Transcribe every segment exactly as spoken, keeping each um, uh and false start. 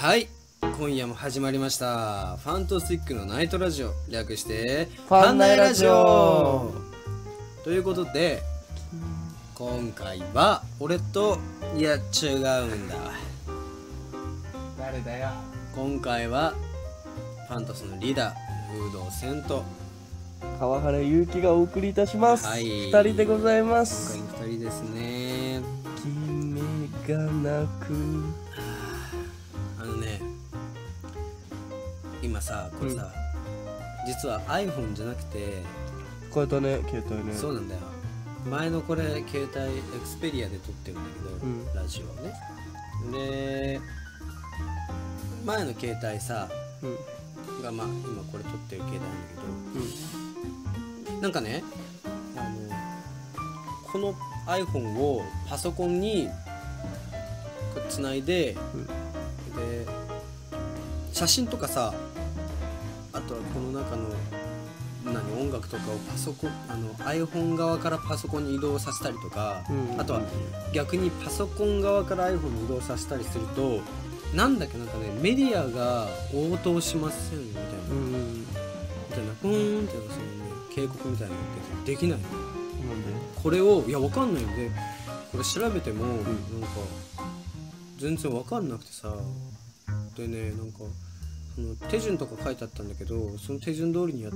はい、今夜も始まりましたファントスティックのナイトラジオ、略してファンナイラジオということで、今回は俺と、いや違うんだ、誰だよ。今回はファントスのリーダーフードセンと川原ゆうきがお送りいたします。はい、ふたりでございます。今回ふたりですね。君が泣く、今さ、これさ、うん、実は iPhone じゃなくて変えたね、携帯ね。そうなんだよ、前のこれ、携帯 Xperia で撮ってるんだけど、うん、ラジオね。で、前の携帯さ、うん、がまあ、今これ撮ってる携帯なんだけど、うん、なんかね、あのこの iPhone をパソコンにつないで、うん、で写真とかさ、あとはこの中の何音楽とかをパソコン、あの iPhone 側からパソコンに移動させたりとか、うん、あとは逆にパソコン側から iPhone に移動させたりすると、なんだっけ、なんかね、メディアが応答しませんみたいな、うん、みたいな、ポーンっていうの、その、ね、警告みたいなのってできないの。なんでこれを、いやわかんないんで、これ調べても、うん、なんか全然わかんなくてさ。でね、なんかその手順とか書いてあったんだけど、その手順通りにやっ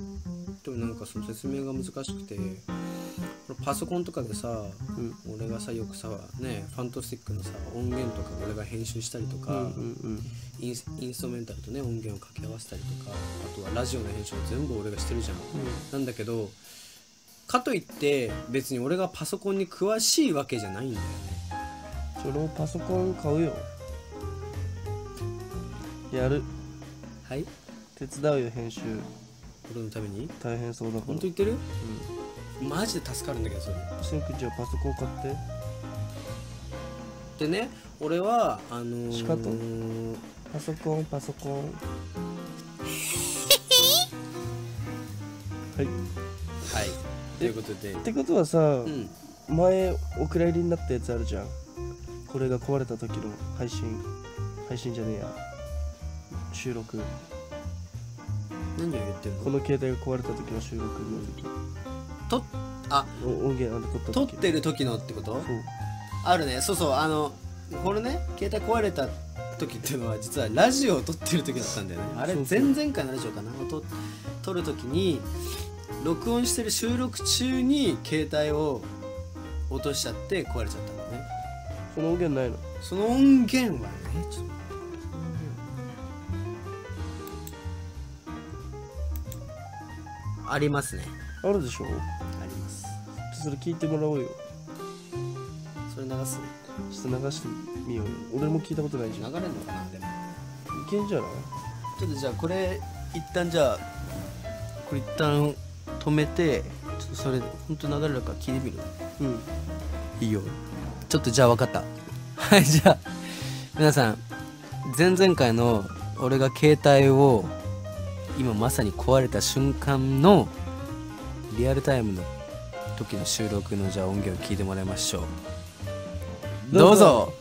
てもなんかその説明が難しくて、パソコンとかでさ、うん、俺がさよくさ、ね、ファントスティックのさ音源とか俺が編集したりとか、インストメンタルとね音源を掛け合わせたりとか、あとはラジオの編集を全部俺がしてるじゃん、うん、なんだけど、かといって別に俺がパソコンに詳しいわけじゃないんだよね。それをパソコン買うよ、やる。はい。手伝うよ、編集。俺のために？大変そうだから。本当言ってる？うん。マジで助かるんだけど、それ。シンくん、じゃあパソコン買って。でね、俺はあのー、しかと。パソコン、パソコン。はい。はい。ということで。ってことはさ、うん、前お蔵入りになったやつあるじゃん。これが壊れた時の配信、配信じゃねえや。収録、何を言ってるの？この携帯が壊れた時の収録の時と、あ、音源あれ撮った時、撮ってる時のってこと？あるね、そうそう、あのこれね、携帯壊れた時っていうのは実はラジオを撮ってる時だったんだよね。あれ前々回のラジオかな、撮る時に録音してる収録中に携帯を落としちゃって壊れちゃったんだよね。その音源ないの？その音源はね、ちょっとありますね。あるでしょ。あります。それ聞いてもらおうよ。それ流すね。ちょっと流してみようよ。俺も聞いたことないじゃん。流れるのかな。でもいけんじゃない。ちょっとじゃあこれ一旦、じゃあこれ一旦止めて、ちょっとそれ本当に流れるか聞いてみる。うん、いいよ。ちょっとじゃあ分かった。はい、じゃあ皆さん、前々回の俺が携帯を今まさに壊れた瞬間のリアルタイムの時の収録の、じゃあ音源を聞いてもらいましょう。どうぞ。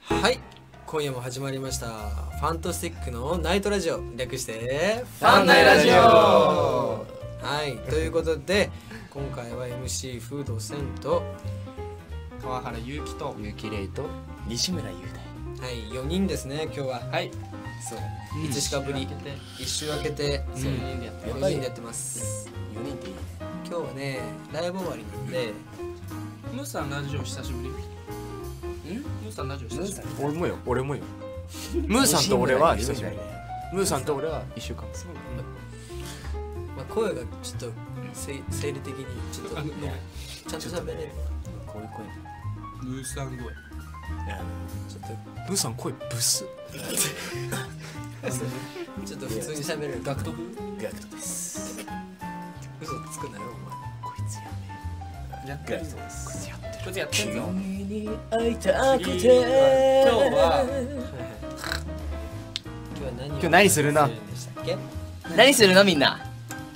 はい、今夜も始まりましたファントスティックのナイトラジオ、略してファンナイラジオ。はいということで、今回は エムシー フードセンと川原ゆうきとゆうきれいと西村雄大、はい、よにんですね今日は。はい、そう、うん、いちしかぶりいっしゅう明けてよにんでやってます。よにんでやってます。よにんっていいね。今日はね、ライブ終わりなんで、ムーさんラジオ久しぶり。ムーさんラジオ久しぶり。俺もよ、俺もよ。ムーさんと俺は久しぶり。ムーさんと俺はいっしゅうかん。まあ声がちょっと生理的にちょっとちゃんと喋れる。こういう声。ムーさん声。ちょっとムーさん声ブス。ちょっと普通に喋れる。ガクト風？ガクトです。嘘つくなよお前。こいつやめ。やってる。こいつやってる。こっちやってんぞ。君に会いたくて。今日は今日何するの？何するのみんな。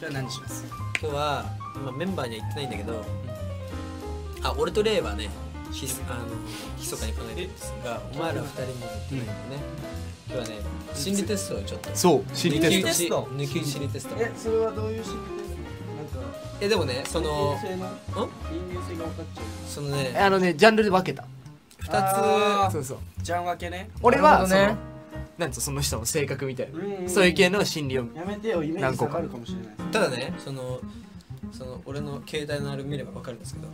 今日何します？今日は今メンバーには言ってないんだけど、あ、俺とレイはね、ひあの密かに考えてるんですが、お前ら二人も言ってないよね。今日はね、心理テストをちょっと。そう、心理テスト。抜き打ち心理テスト。え、それはどういう心理テスト？なんか。え、でもね、その人間性が分かっちゃう。そのね、あのね、ジャンルで分けた。二つ。そうそう。ジャン分けね。俺はね。なんとその人の性格みたいなそういう系の心理を何個かあるかもしれない。ただね、そのその俺の携帯のあれ見ればわかるんですけど、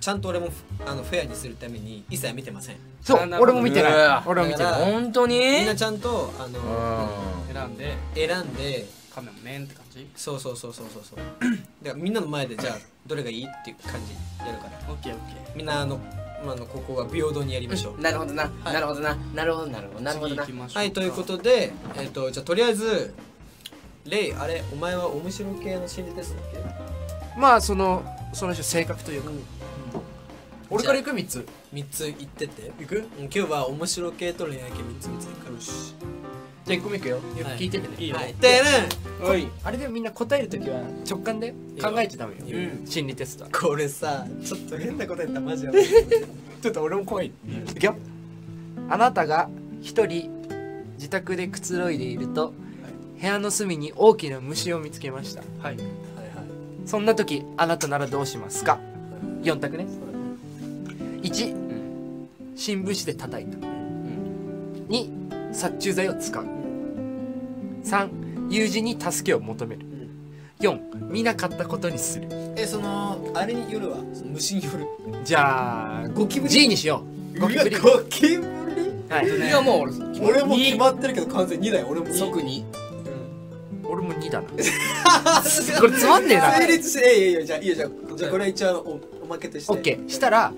ちゃんと俺もあのフェアにするために一切見てません。そう、俺も見てない。俺も見てない。本当にみんなちゃんとあの選んで選んでカメラもねんって感じ。そうそうそうそうそうそう。だからみんなの前でじゃあどれがいいっていう感じやるから。オッケーオッケー。みんなあのまあのここが平等にやりましょう。なるほどな、なるほどな、なるほどなるほどなるほどな。はい、ということで、えっとじゃあとりあえずレイ、あれお前は面白系の心理テストだっけ？まあそのその人性格というか。俺からいくみっつ。みっついってって。いく？今日は面白系と恋愛系みっつみっついく。よし。じゃあいっこめいくよ。よく聞いててね。いいよ。てるん。おい。あれでもみんな答えるときは直感で考えちゃダメよ。心理テスト。これさ、ちょっと変な答えたマジやばい。ちょっと俺も怖い。いくよ。あなたが一人自宅でくつろいでいると部屋の隅に大きな虫を見つけました。はいはいはい。そんなときあなたならどうしますか？よん択ね。いち、新聞紙で叩いた。に、殺虫剤を使う。さん、友人に助けを求める。よん、見なかったことにする。え、そのあれによるわ、虫による。じゃあゴキブリ G にしよう。ゴキブリ。ゴキブリ。はい。いやもう俺も決まってるけど完全にだよ。俺も即に。俺もにだな。これ詰まってな。成立していいよ。じゃあいいよ。じゃあじゃあこれ一応おまけとして。オッケー。したら。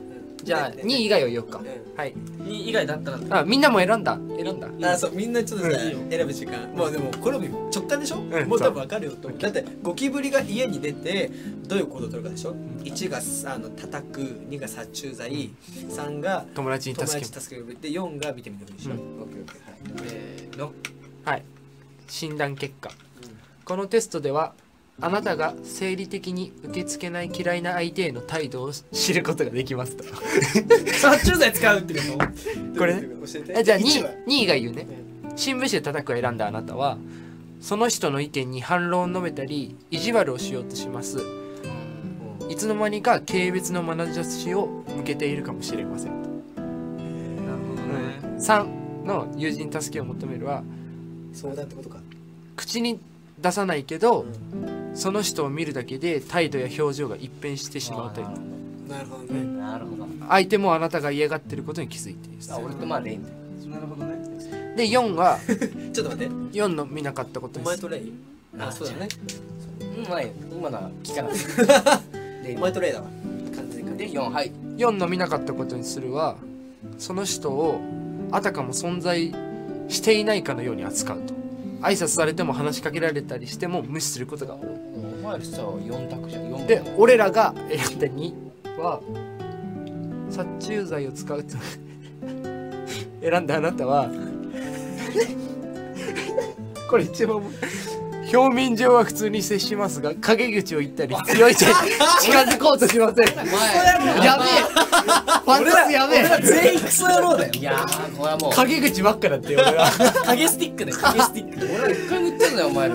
じゃあに以外を言おうか。はい。に以外だったら。あ、みんなも選んだ。選んだ。あ、そう、みんなちょっと選ぶ時間。もうでもこれも直感でしょ。もう多分わかるよと。だってゴキブリが家に出てどういう行動をとるかでしょ。いちがあの叩く、にが殺虫剤、さんが友達に助け、助けるでよんが見てみるでしょ。オッケーオッケー。はい。えーのはい。診断結果。このテストでは。あなたが生理的に受け付けない嫌いな相手への態度を知ることができますと。殺虫剤使うっていうのこれね。じゃあ に, に以外言うね。新聞紙で叩くを選んだあなたはその人の意見に反論を述べたり意地悪をしようとします。いつの間にか軽蔑の眼差しを向けているかもしれません。なるほどね。さんの友人助けを求めるは相談ってことか。口に出さないけど、うんその人を見るだけで態度や表情が一変してしまうという。なるほどね。なるほど。相手もあなたが嫌がってることに気づいている。あ、俺とまあレイみたいな。なるほどね。でよんはちょっと待って。よんの見なかったことです。お前とレイ。あ、そうだね。うん、今のは聞かない。お前とレイだわ。完全に。でよん、はい。よんの見なかったことにするはその人をあたかも存在していないかのように扱うと。挨拶されても話しかけられたりしても無視することが多い。お前さよん択じゃん。よんで俺らが選んだには殺虫剤を使うと。選んだあなたはこれ一番表面上は普通に接しますが陰口を言ったり強い手で近づこうとしません。やべえ。俺らやべえ。全員クソ野郎だよ。いやーこれはもう陰口ばっかだって俺ら。陰スティックで陰スティック。俺ら一回も言ってんだよお前ら。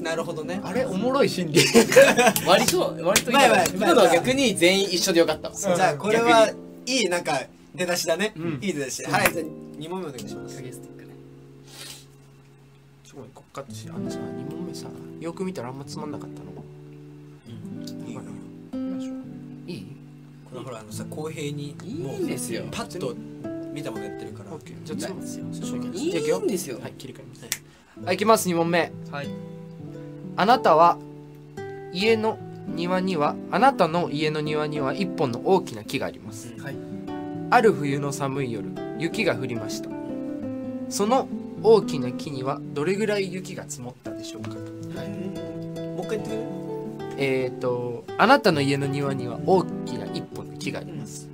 なるほどね。あれおもろい心理。割と割と今のは逆に全員一緒でよかった。じゃあこれはいいなんか出だしだね。いい出だし。はいじゃあ二問目お願いします。陰スティック。こっかってしあのさにもんめさよく見たらあんまつまんなかったの。いい？これほらあのさ公平にもうパッと見たものやってるから。じゃあ次いいんですよ。はい切り替えます。はい行きますにもんめ。はい。あなたは家の庭にはあなたの家の庭にはいっぽんの大きな木があります。はい。ある冬の寒い夜雪が降りました。その大きな木にはどれぐらい雪が積もったでしょうか。はい。もう一回言ってくれる？えっとあなたの家の庭には大きな一本の木があります。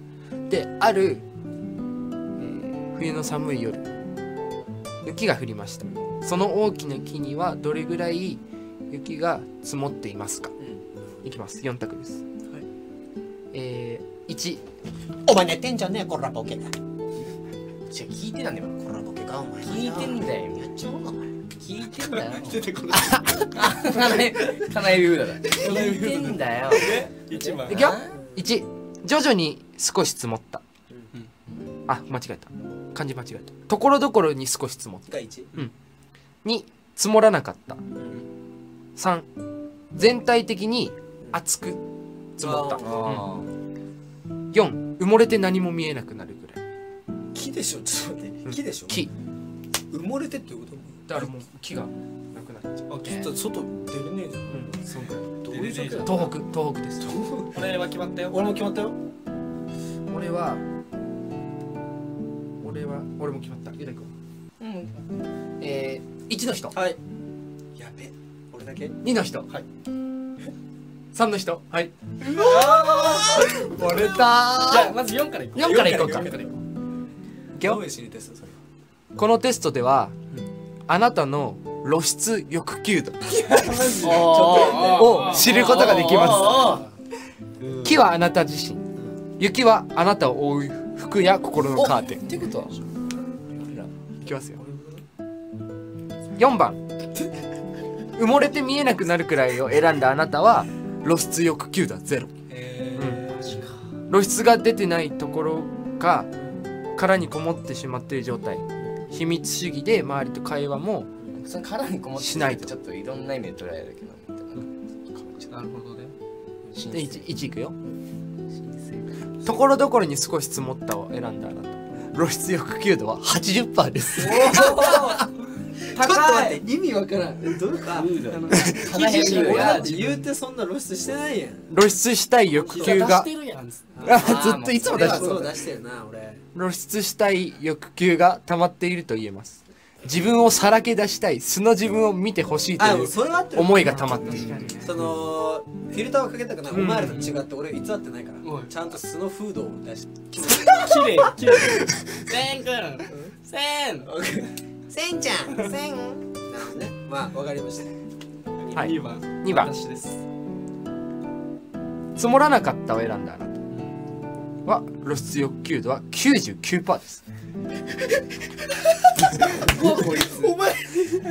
で、ある、えー、冬の寒い夜、雪が降りました。その大きな木にはどれぐらい雪が積もっていますか。うん、いきます。よん択です。はい、えー、いち。お前寝てんじゃねえ、こらボケ。違う、聞いてたんだよ、こらボケが。お前聞いてんだよ。やっちゃおうか、お前。聞いてんだよ。出てこない。カナエビフーダだ。聞いてんだよ。いちばん。いくよ。いち。徐々に少し積もった。あ、間違えた。漢字間違えた。ところどころに少し積もった。うん。に、積もらなかった。さん、全体的に厚く積もった。よん、埋もれて何も見えなくなるぐらい。木でしょ、ちょっと待って。木でしょ。木。埋もれてっていうこと？だからもう木がなくなっちゃう。あ、ちょっと外出れねえじゃん。うん、そうか。どういう状況？東北、東北です。俺は決まったよ。俺も決まったよ。俺は、俺は、俺も決まった。ゆうたくん。うん。えー、いちの人。はい。やべ。俺だけ。にの人。はい。さんの人。はい。うわー！バレたー。じゃあまずよんからいこう。よんからいこうか。よんからいこう。いけよ。このテストでは、あなたの露出欲求度を知ることができます。木はあなた自身、雪はあなたを覆う服や心のカーテンってことは。いきますよ。よんばん、埋もれて見えなくなるくらいを選んだあなたは露出欲求度はゼロ。露出が出てないところか殻にこもってしまっている状態。秘密主義で周りと会話もしないと。ちょっといろんな意味で捉えるけどな。るほどね。でいちいくよ。ところどころに少し積もったを選んだあなた、露出欲求度は はちじゅっパーセント です。ちょっと待って、意味わからん。どういうか言うて、そんな露出してないやん。露出したい欲求がずっといつも出してるな。俺露出したい欲求が溜まっていると言えます。自分をさらけ出したい、素の自分を見てほしいという思いが溜まっている。そのフィルターをかけたくない。お前らと違って俺偽ってないから、ちゃんと素のフードを出してきれいきれい。せんくん、せんせんちゃん、せんなのね。まあわかりました。はい、にばん私です。積もらなかったを選んだあなたは露出欲求度は きゅうじゅうきゅうパーセント です。お前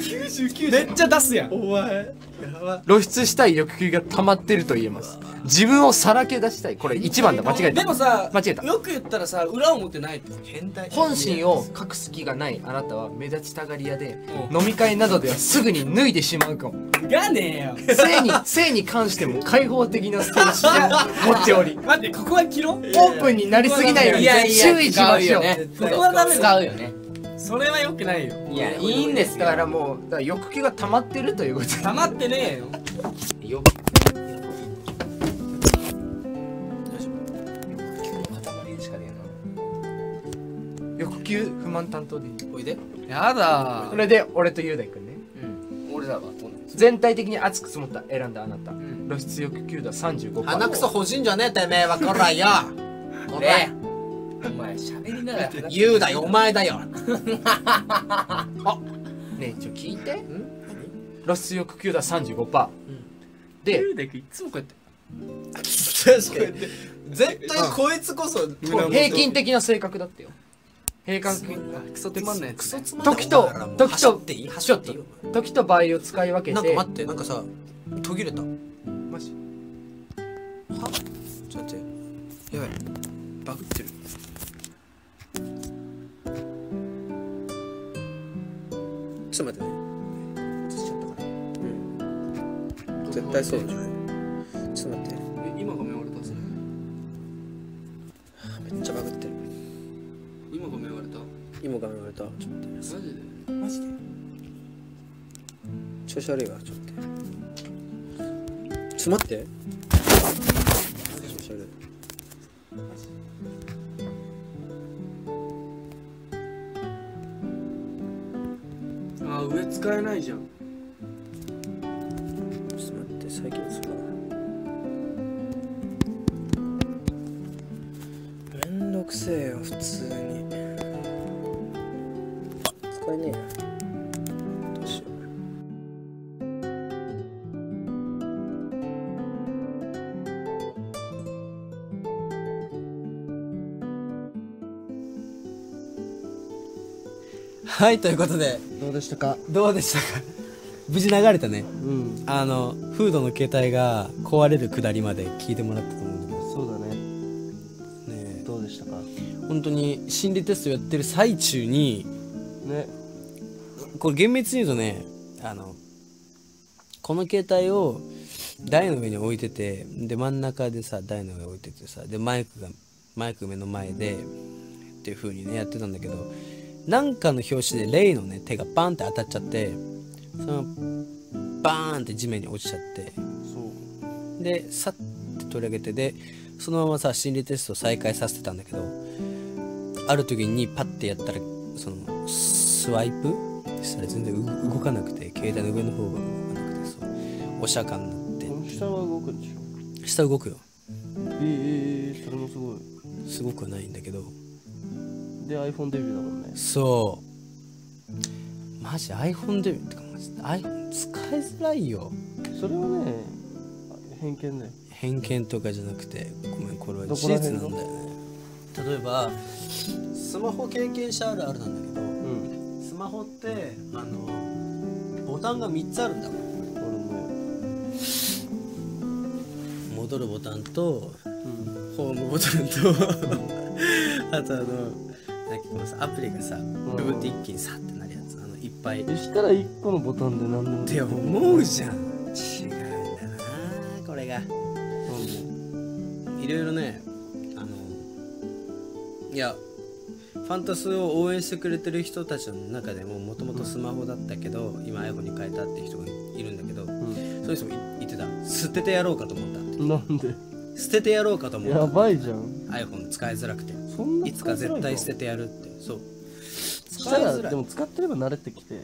きゅうじゅうきゅうめっちゃ出すやん。お前露出したい欲求が溜まってると言えます。自分をさらけ出したい。これいちばんだ。間違えた。でもさ、間違えた。よく言ったらさ、裏表ないって変態。本心を隠す気がないあなたは目立ちたがり屋で、飲み会などではすぐに脱いでしまうかも。がねえよ。性に性に関しても開放的なステージを持っており。待ってここは切ろう。オープンになりすぎないように注意しましょう。ここはダメだよね。それは良くないよ。いや、いいんです。だからもう、だから欲求が溜まってるということ。溜まってねえよ。よ。欲求不満担当でいい。おいで。やだ。これで俺と雄大くんね。うん。俺らは。全体的に熱く積もった選んだあなた。露出欲求度は さんじゅうごパーセント。鼻くそ欲しいんじゃねえてめえはこらよ。これ。お前喋りながら言うだよ。お前だよ。あねえちょ聞いて。露出欲求度は さんじゅうごパーセント で、ゆうだくんいつもこうやって確かに絶対こいつこそ平均的な性格だってよ。平均クソつまんないやつ。時と時とちょっと時と場合を使い分けて。なんか待って、なんかさ途切れた。マジはちょっと待って、やばいバグってる。ちょっと待ってね。映しちゃったから。うん。絶対そうじゃない。ちょっと待って。今ごめん俺出せない。めっちゃバグってる。今ごめん割れた。今ごめん割れた。ちょっと待って。マジで。マジで。調子悪いわ。ちょっと待って。ちょっと待って。調子悪い。上使えないじゃん。ちょっと待って、最近使う。ね。どうしよう。はい、ということでどうでしたかどうでしたか無事流れたね、うん、あのフードの携帯が壊れるくだりまで聞いてもらったと思うんだけど、そうだね。ねえ、どうでしたか。本当に心理テストやってる最中にね、これ厳密に言うとね、あのこの携帯を台の上に置いてて、で真ん中でさ、台の上置いててさ、でマイクがマイク目の前でっていう風にねやってたんだけど、なんかの拍子でレイのね手がバンって当たっちゃって、そのバーンって地面に落ちちゃって、そうでさって取り上げて、でそのままさ心理テストを再開させてたんだけど、ある時にパッてやったらそのスワイプしたら全然動かなくて、携帯の上の方が動かなくて、そうお釈迦になって。この下は動くんでしょ。下動くよ。ええ、それもすごい。すごくはないんだけど、で iPhone デビューだもんね。そうマジ iPhone デビューってか、マジ iPhone 使いづらいよ。それはね偏見だよ。偏見とかじゃなくて、ごめん、これは事実なんだよね。例えばスマホ経験者あるあるなんだけど、うん、スマホってあのボタンがみっつあるんだもん。俺も戻るボタンと、うん、ホームボタンとあとあのなんかこのさアプリがさ部分で一気にさってなるやつ、あのいっぱいしたらいっこのボタンで何でもって思うじゃん。違うんだなこれが。いろいろね、いやファンタスを応援してくれてる人たちの中でも、もともとスマホだったけど今 iPhone に変えたって人がいるんだけど、うん、そういう人も言ってた。捨ててやろうかと思ったって。なんで捨ててやろうかと思った。やばいじゃん iPhone 使いづらくて。そんな い, いつか絶対捨ててやるって。そう使いづらい。でも使ってれば慣れてきて、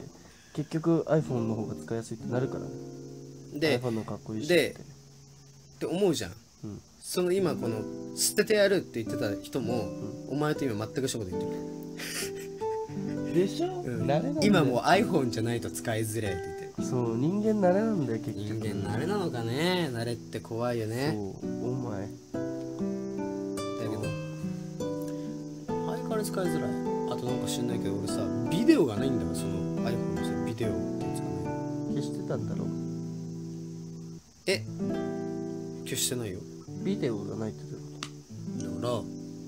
結局 iPhone の方が使いやすいってなるから、ね、で iPhone のかっこいいしってって思うじゃん、うん。その今この捨ててやるって言ってた人も、うん、お前と今全く一言言ってるでしょ、うん、慣れなんで今もう iPhone じゃないと使いづれって言ってる。そう人間慣れなんだよ結局。人間慣れなのかね。慣れって怖いよね。そうお前だけど前から使いづらい。あとなんか知んないけど俺さ、ビデオがないんだよ。その iPhone のさビデオって使わない。消してたんだろう。え消してないよ。ビデオがないってどういうことだか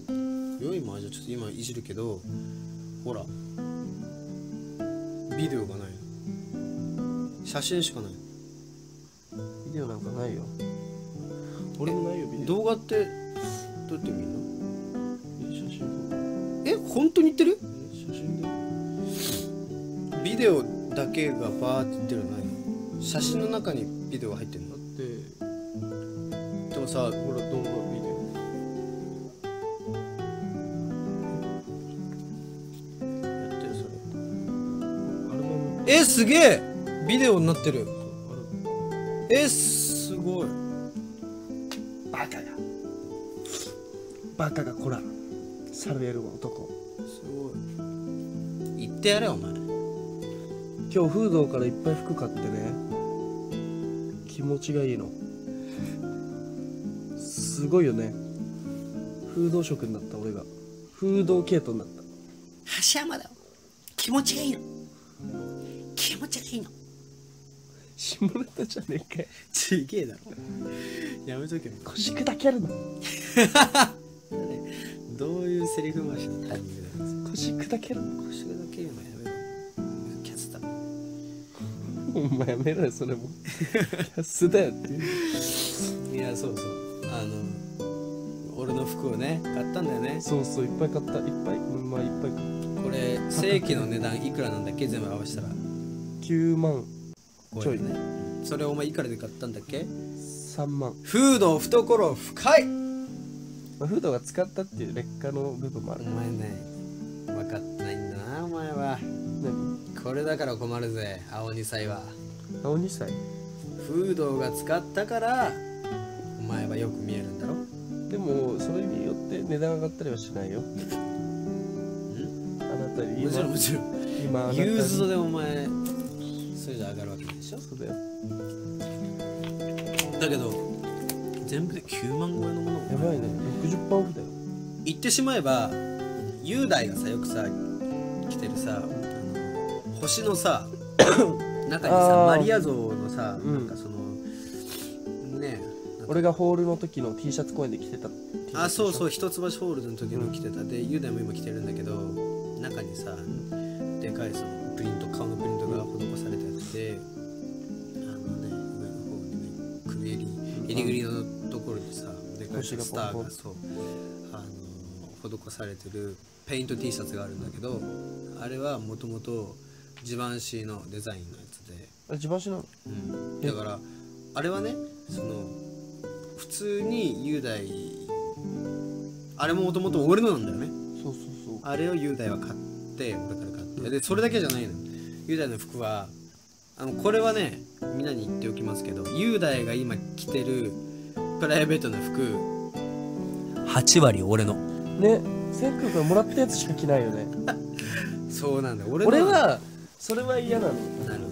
ら。よいまあじゃあちょっと今いじるけど、ほらビデオがないの。写真しかない。ビデオなんかないよ。俺もないよビデオ。動画ってどうやって見るの。写真。え本当に言ってる。写真だよ。ビデオだけがバーって言ってるのないの。写真の中にビデオが入ってるの。だってさ、ほら動画見てる。やってるそれ。アルバム。えすげえ。ビデオになってる。えすごい。バカが。バカがこら。サルエルは男。すごい。言ってやれお前。今日フードからいっぱい服買ってね。気持ちがいいの。すごいよね。フード食になった俺が。フード系統になった。橋山だ。気持ちがいいの。気持ちがいいの。下ネタじゃねえか。ちげえだろやめとけよ。腰砕けるのどういうセリフ回しのタイミングなんですか。腰砕けるの。腰砕けるのやめろ。キャスだお前やめろよそれもキャスだよっていやそうそう、あの俺の服をね買ったんだよね。そうそういっぱい買った。いっぱい、まあいっぱい買った。これ正規の値段いくらなんだっけ。全部合わせたらきゅうまんちょいね。それお前いくらで買ったんだっけ。さんまん。フード懐深い。まあ、フードが使ったっていう劣化の部分もある。お前ね分かってないんだなお前は。何これだから困るぜ青にさいは。青にさいフードが使ったから前はよく見えるんだろ。でもそれによって値段上がったりはしないよあなたに。もちろんもちろん今ユーズドでお前それで上がるわけでしょ。そうだよ。だけど全部できゅうまん超えのもの。やばいね。 ろくじゅっパーセント オフだよ。言ってしまえば雄大がさよくさ着てるさ星のさ中にさマリア像のさ、なんかそのねえ、俺がホールの時の T シャツ公演で着てた。あ、そうそう、一橋ホールの時の着てた。で雄大も今着てるんだけど、中にさでかいそのプリント、顔のプリントが施されてあって、あのね上の方にね首襟襟ぐりのところにさでかいスターがそうあの施されてるペイント T シャツがあるんだけど、あれはもともとジバンシーのデザインのやつで、あ、ジバンシーなの、うん、だからあれはね、その普通に雄大、あれももともと俺のなんだよね。そうそうそう、あれを雄大は買って俺から買って、でそれだけじゃないの。雄大の服はあの、これはねみんなに言っておきますけど、雄大が今着てるプライベートな服はちわり俺のね。セックがもらったやつしか着ないよね。そうなんだ。俺俺はそれは嫌なの。なるほどね。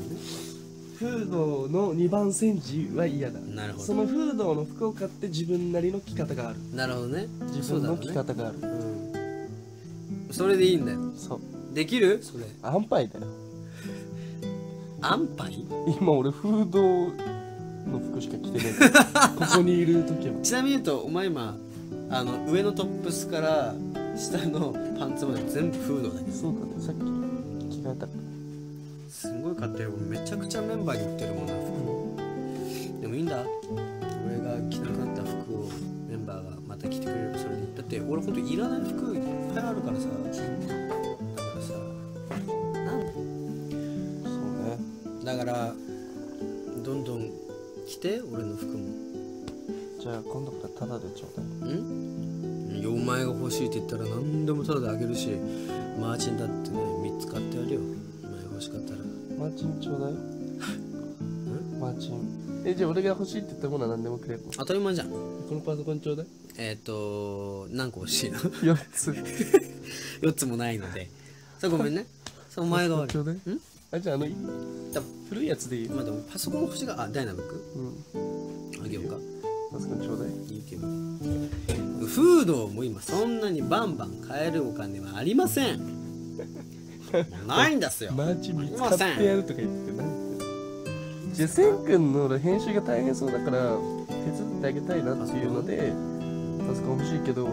フードのにばん煎じは嫌だ。なるほど。そのフードの服を買って自分なりの着方がある。なるほどね。自分の着方がある。うん。それでいいんだよ。そう。できる？それ。安牌だよ。安牌？今俺フードの服しか着てない。ここにいる時は。ちなみに言うとお前今あの上のトップスから下のパンツまで全部フードだけど。そうだね。さっき着替えた。すごい買ったよ。めちゃくちゃメンバーに売ってるもんな服。うん、でもいいんだ。俺が着なくなった服をメンバーがまた着てくれればそれでいい。だって俺ほんといらない服いっぱいあるからさ。だからさ。なんで？そうね。だからどんどん着て俺の服も。じゃあ今度からタダでちょうだい。うん？お前が欲しいって言ったら何でもタダであげるし、マーチンだってねみっつ買ってやるよ。お前欲しかったらマーチンちょうだい。マーチン、え、じゃあ俺が欲しいって言ったものは何でもくれ。当たり前じゃん。このパソコンちょうだい。えっと何個欲しいの？よっつ。よっつもないのでさ、ごめんね。お前が悪い。あ、じゃああの古いやつでいい。まあでもパソコン欲しいが、あ、ダイナブックあげようか。パソコンちょうだい。いいけどフードも今そんなにバンバン買えるお金はありません。ないんですよ。マーチ見つかってやるとか言ってない。じゃあせんくんの編集が大変そうだから手伝ってあげたいなっていうのでパソコン欲しいけど、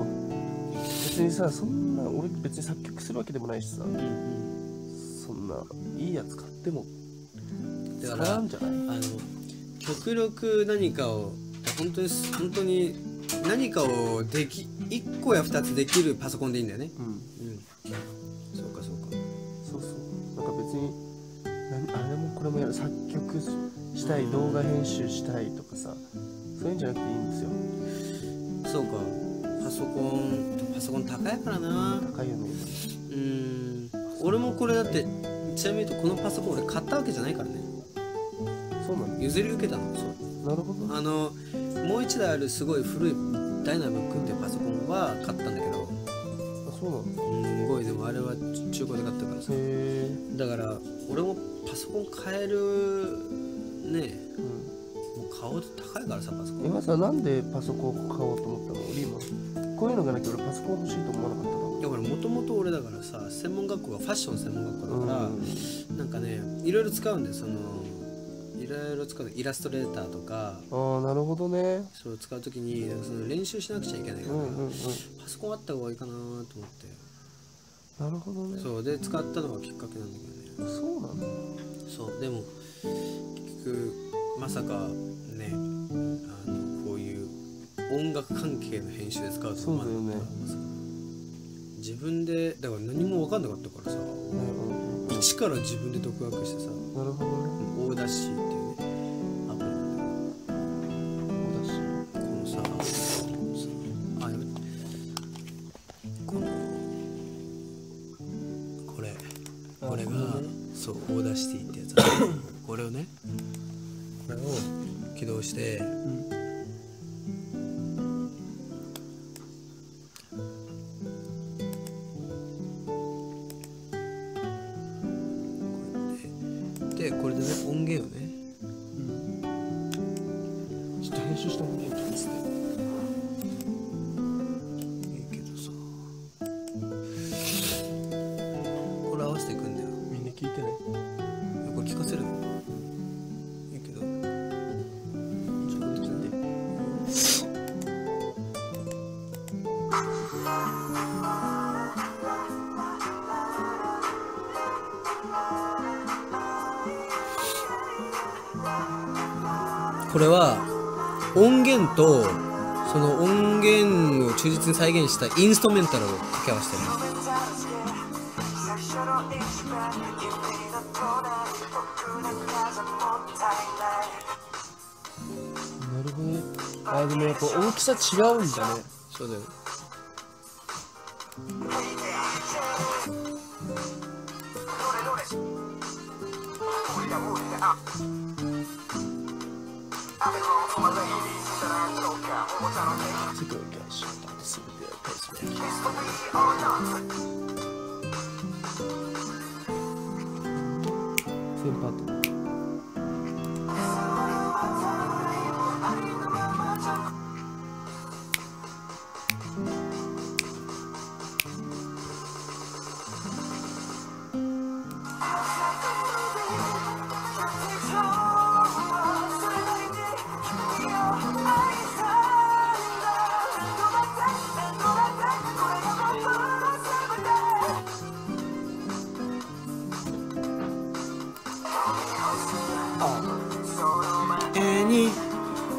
別にさ、そんな俺別に作曲するわけでもないしさ、そんないいやつ買っても使わんじゃない。あの極力何かを本当に本当に何かをできいっこやふたつできるパソコンでいいんだよね。うん、うん、そうかそうか。そうそう、なんか別にあれもこれもやる、作曲したい、動画編集したいとかさ、そういうんじゃなくていいんですよ。そうか、パソコンパソコン高いからな。高いよね。うーん、俺もこれだって、ちなみに言うとこのパソコン俺買ったわけじゃないからね。そうなの、譲り受けたの。そう、なるほど。あのもう一台あるすごい古いダイナブックっていうパソコンは買ったんだけど。あ、そうなの。すごい、でもあれは中古で買ったからさ。だから俺もパソコン買えるねえ、うん、もう買おうと高いからさ、パソコン。今さ、なんでパソコン買おうと思ったの？俺今こういうのがなきゃ俺パソコン欲しいと思わなかったから。だからもともと俺だからさ、専門学校がファッション専門学校だから、うん、なんかねいろいろ使うんだよ。そのいろいろ使う、イラストレーターとか。ああ、なるほどね。それを使うときにその練習しなくちゃいけないからパソコンあった方がいいかなと思って。なるほどね。そうで使ったのがきっかけなんだけどね。そうなんだ。そうでも結局まさかね、あのこういう音楽関係の編集で使うと思わなかったからさ、自分でだから何も分かんなかったからさ、一から自分で独学してさ。なるほどね。オーダーシーってオーダーシティってやつこれをね、これを起動して、うん、でこれでね音源をね、うん、ちょっと編集した音源をですね、いいけどさ、これ合わせていくんだよ。みんな聞いてね。これ聞かせるのいいけど、ちょっと聞いて。これは音源とその音源を忠実に再現したインストメンタルを掛け合わせてる。なるほどね。あ、でもやっぱ大きさ違うんだね。そうだよ。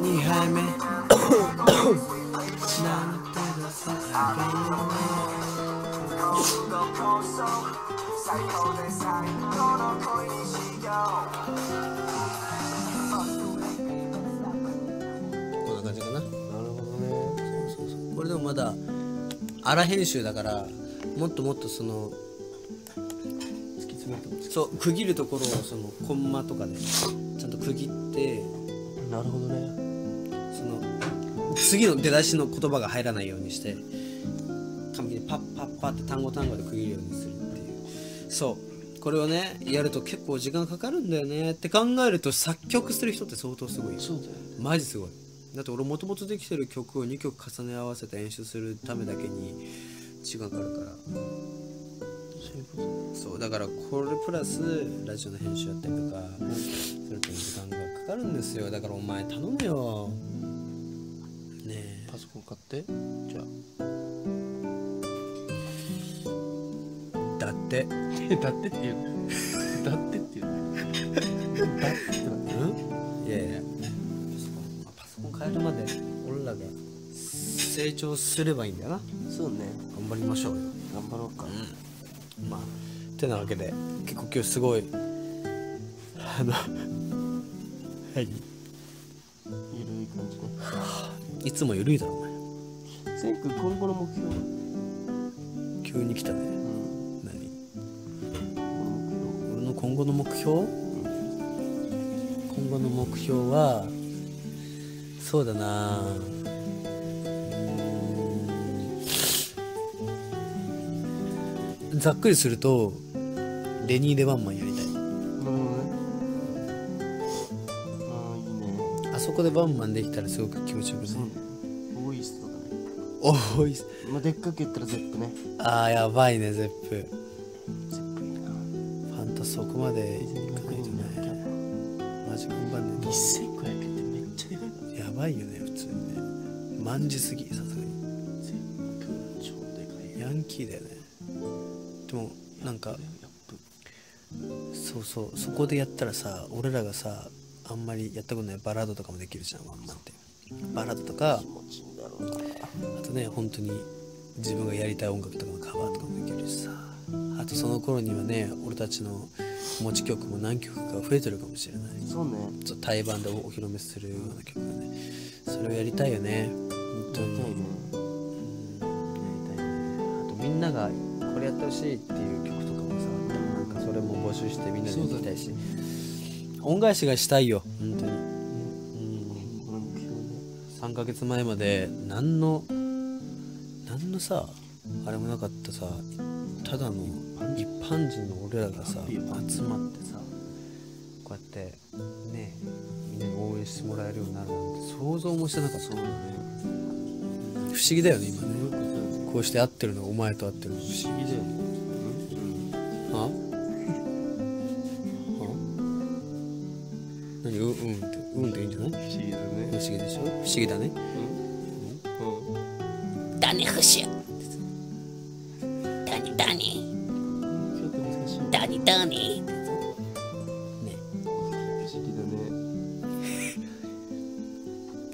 にはいめこんな感じかな。なるほどね。そうそうそう。これでもまだ荒編集だから、もっともっとその突き詰めた、そう区切るところをそのコンマとかでちゃんと区切って。なるほどね。その次の出だしの言葉が入らないようにして紙でパッパッパッって単語単語で区切るようにするっていう。そうこれをねやると結構時間かかるんだよねって考えると、作曲してる人って相当すごいよ。そうだよね。マジすごい。だって俺もともとできてる曲をにきょく重ね合わせて演出するためだけに時間かかるから。そういうことね。そうだからこれプラスラジオの編集やったりとかすると時間がかかるんですよ。だからお前頼むよね。えパソコン買ってじゃあ。だってだってって言うだってって言うだってってなんだ。いやいや、パソコン変えるまで俺らが成長すればいいんだよな。そうね。頑張りましょうよ。頑張ろうか。うん、まあってなわけで結構今日すごいあのはい緩い感じね。いつも緩いだろお前。せんくん今後の目標は？急に来たね。うん、何？俺の今後の目標？うん、今後の目標はそうだな。うん、ざっくりするとレニーでワンマンやりたい。そこでワンマンできたらすごく気持ちよくね。オイスとかね。オイス。まあでっかく言ったらゼップね。ああやばいねゼップ。ゼップいいな。ファンタそこまでいかないとね。マジ頑張んね。にせんごひゃくえんってめっちゃでかいからね。やばいよね普通にね。まんじすぎさすがに。ゼップ超でかい。ヤンキーだよね。でもなんかそうそうそこでやったらさ、俺らがさ。あんまりやったことないバラードとかもできるじゃんワンマンって。バラードとかあとね本当に自分がやりたい音楽とかのカバーとかもできるしさ、あとその頃にはね俺たちの持ち曲も何曲か増えてるかもしれない。そうね。ちょっと対バンでお披露目するような曲がね、それをやりたいよね本当に。やりたいね。うん、やりたいね。あとみんながこれやってほしいっていう曲とかもさ、なんかそれも募集してみんなで聴きたいし。恩返しがしたいよ本当に。さんかげつまえまで何の何のさあれもなかったさ、ただの一般人の俺らがさ集まってさ、こうやってねみんなに応援してもらえるようになるなんて想像もしてなかった、ね、不思議だよね今ね、こうして会ってるのお前と会ってるの不思議だよね。あ何う、うんってうんっていいんじゃない？不思議だね。不思議でしょ？不思議だね。うんうん。ダニフシュ。ダニダニ。ちょっと難しい。ダニダニ。ね。不思議だね。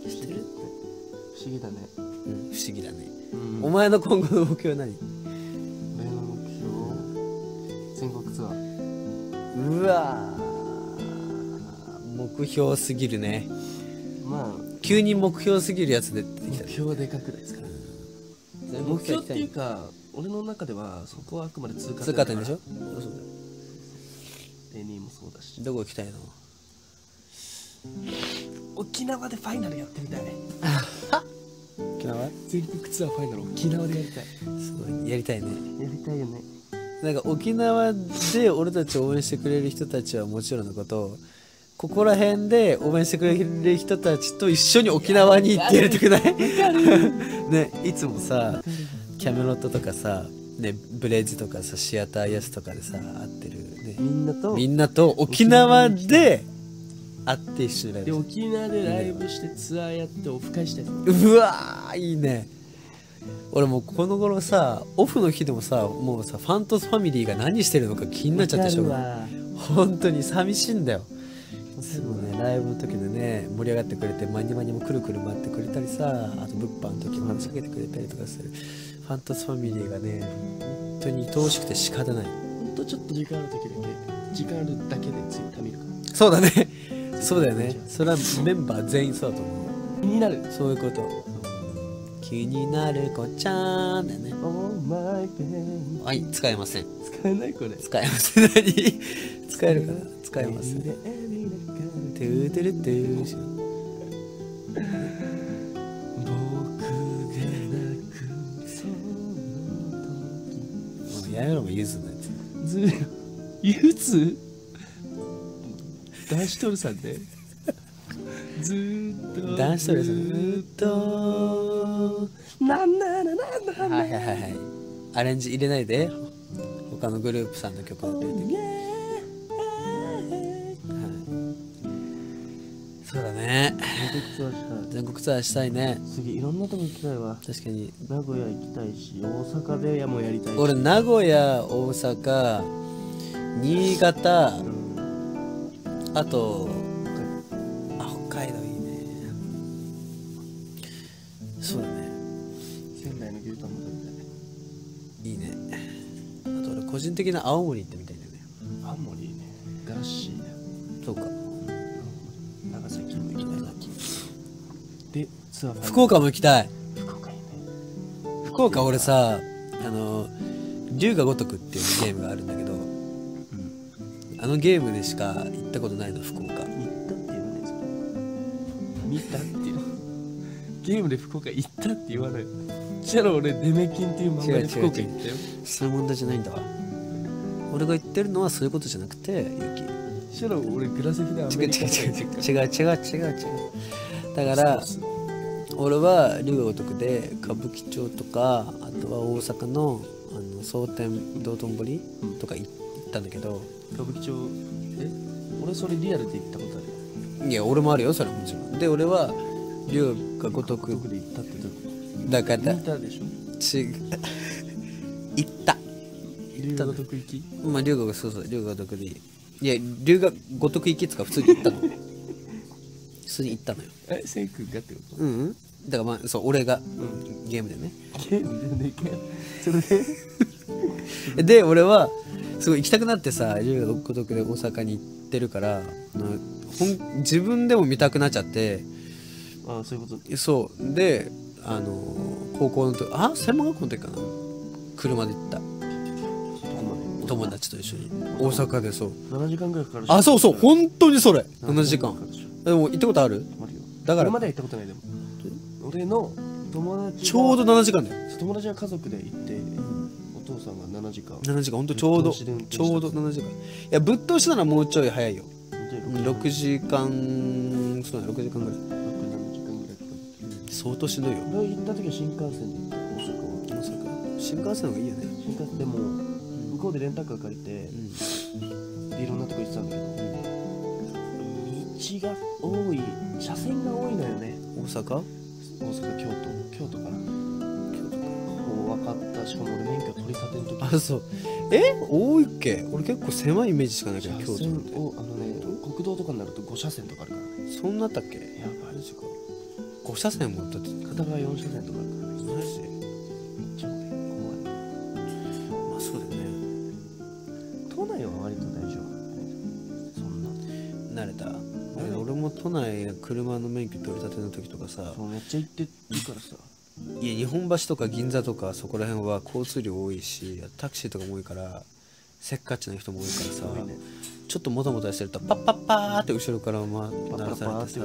知ってる？不思議だね。うん不思議だね。お前の今後の目標は何？俺の目標？全国ツアー。うわ。目標すぎるね。まあ急に目標すぎるやつで出てきた。目標はでかくないですか。目標っていうか、俺の中ではそこはあくまで通過点。通過点でしょ。そうそう。デニーもそうだし。どこ行きたいの？沖縄でファイナルやってみたい。沖縄？全国ツアーファイナル沖縄でやりたい。すごいやりたいね。やりたいよね。なんか沖縄で俺たちを応援してくれる人たちはもちろんのこと。ここら辺で応援してくれる人たちと一緒に沖縄に行ってやりたくない？ね、いつもさキャメロットとかさ、ね、ブレージとかさシアターイエスとかでさ会ってる、ね、みんなとみんなと沖縄で会って一緒にライブで沖縄でライブしてツアーやってオフ会したい。うわーいいね。俺もうこの頃さオフの日でもさもうさファントスファミリーが何してるのか気になっちゃってしょうがない。本当に寂しいんだよ。でもね、ライブの時でね盛り上がってくれてマニマニもくるくる回ってくれたりさ、あと物販の時も話しかけてくれたりとかするファンタスファミリーがね本当に愛おしくて仕方ない。ほんとちょっと時間ある時だけ時間あるだけでツイッター見るから。そうだねそうだよね。それはメンバー全員そうだと思う。気になるそういうこと。気になる子ちゃんだね。はい、使えません。使えないこれ。使えません。何？使えるかな？使えません。トゥーテルトゥー。僕が泣くその時。やめろもゆずのやつ。ずる。ゆず？男子トルさんで。ずっと。男子トルさん。ずっと。なんだなんだなんだ。はいはいはい。アレンジ入れないで。他のグループさんの曲を入れて。はい。そうだね。全国ツアーしたいね。次いろんなとこ行きたいわ。確かに。名古屋行きたいし、大阪でやもやりたい。俺名古屋、大阪、新潟、あとあ北海道いいね。そうだね。いいね。あと俺個人的な青森行ってみたいんだよね。青森いいね。ガッシーだよ。そうか。長崎も行きたいな。で、ツアー福岡も行きたい。福岡いいね。福岡俺さ、あの龍が如くっていうゲームがあるんだけど、うん、あのゲームでしか行ったことないの福岡。行ったって言わないですか。見たっていう。ゲームで福岡行ったって言わない。じゃあ俺デメキンっていう漫画で福岡行ったよ。そういう問題じゃないんだわ。俺が言ってるのはそういうことじゃなくて、ユキ。シャロ俺グラセフでアメリカ違う違う違う違う違う違う。だから俺は龍が如くで歌舞伎町とかあとは大阪のあの蒼天道頓堀とか行ったんだけど。歌舞伎町え？俺それリアルで行ったことある。いや俺もあるよそれもちろん。で俺は龍が如くで行ったってどこ？だから行ったでしょ。違う行った龍が如く行き。まあ龍がそうそう龍が如くでいい。いや龍が如く行きっつか普通に行ったの普通に行ったのよ。えっ千君がってこと？うんうん。だからまあそう俺が、うん、ゲームでねゲームでねそれでで俺はすごい行きたくなってさ龍が如くで大阪に行ってるから本自分でも見たくなっちゃって。ああそういうこと。そうであの高校の時、あ専門学校の時かな車で行った。友達と一緒に大阪で。そうななじかんぐらいかかる。あそうそう本当にそれななじかん。でも行ったことある？だから車では行ったことない。でも俺の友達ちょうどななじかんだよ。友達が家族で行ってお父さんがななじかん。ななじかんほんとちょうどちょうどななじかん。いやぶっ通しならもうちょい早いよ。ろくじかん、そうだろくじかんぐらい、ろくじかんぐらい相当しんどいよ。行った時は新幹線で行った。大阪は新幹線の方がいいよね。新幹線でも向こうでレンタカー借りて、うん、でいろんなとこ行ってたんだけど、うん、道が多い、車線が多いのよね。大阪？大阪、京都、京都かな。京都か。もう分かった。しかも俺免許取り立ての時。あ、そう。え？多いっけ？俺結構狭いイメージしかないけど、京都なんて。あのね、国道とかになるとごしゃせんとかあるからね。そんなあったっけ？やばい、マジか。ごしゃせんもあったって。片側よんしゃせんとかあるからね。マジで？めっちゃ怖い。まあそうだよね。都内は割と大丈夫。そんな。慣れた？俺も都内車の免許取り立ての時とかさ、めっちゃ行ってるからさ、いや日本橋とか銀座とかそこら辺は交通量多いし、タクシーとかも多いから、せっかちな人も多いからさ、ね、ちょっともたもたしてるとパッパッパーって後ろから鳴らされてさ、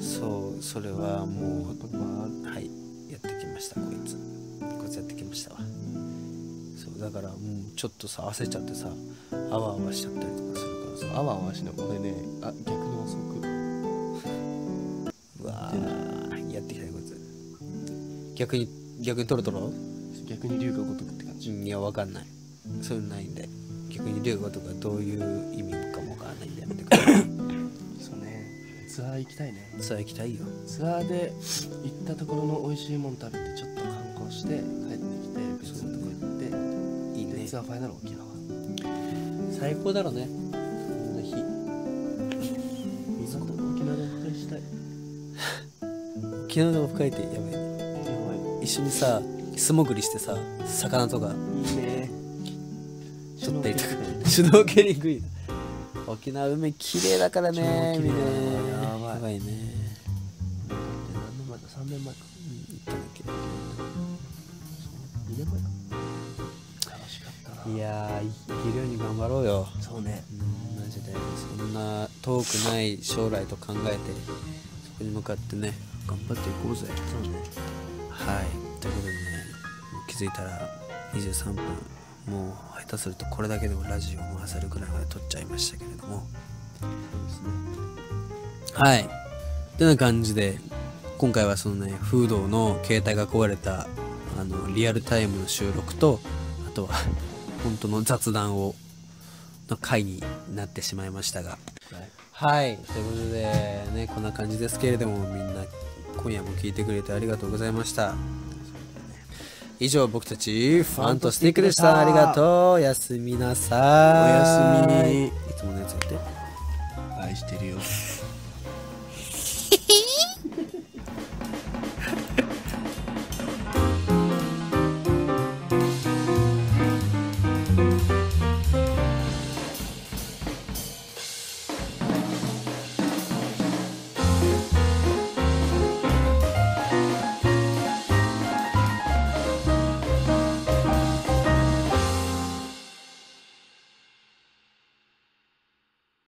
そうそれはもうはいやってきました、こいつこいつやってきましたわ。そうだからもうちょっとさ焦っちゃってさ、あわあわしちゃったりとかする。あわあわしない。俺ね、あ、逆の遅く。うわー、やってきたよこいつ。逆に逆にトロトロ？逆に龍が如くって感じ。いやわかんない。そういうのないんで。逆に龍が如くはどういう意味かもわからないんでやめてください。そうね。ツアー行きたいね。ツアー行きたいよ。ツアーで行ったところの美味しいもの食べてちょっと観光して帰ってきて別のところ行っていいね。ツアーファイナル沖縄。最高だろうね。沖縄でも深いってやばい。やばい。一緒にさ、素潜りしてさ、魚とか。いいね。ちょっといいとか。シュノーケリングいいな。沖縄海綺麗だからね。綺麗ね。やばい。やばいね。何年前だ？さんねんまえか。うん、行ったんだっけ。にねんまえか。楽しかったな。いやー、行けるように頑張ろうよ。そうね。マジでそんな遠くない将来と考えて、そこに向かってね。頑張っていこうぜ。そうね。はい。ということでね、気づいたらにじゅうさんぷん、もう下手するとこれだけでもラジオを回せるくらいまで撮っちゃいましたけれども。そうですね。はい。ってな感じで、今回はそのね、フードの携帯が壊れた、あの、リアルタイムの収録と、あとは、本当の雑談を、の回になってしまいましたが。はい。はい、ということで、ね、こんな感じですけれども、みんな、今夜も聞いてくれてありがとうございました。以上、僕たちファントスティックでした。ありがとう。おやすみなさい。おやすみ。いつものやつやって。愛してるよ。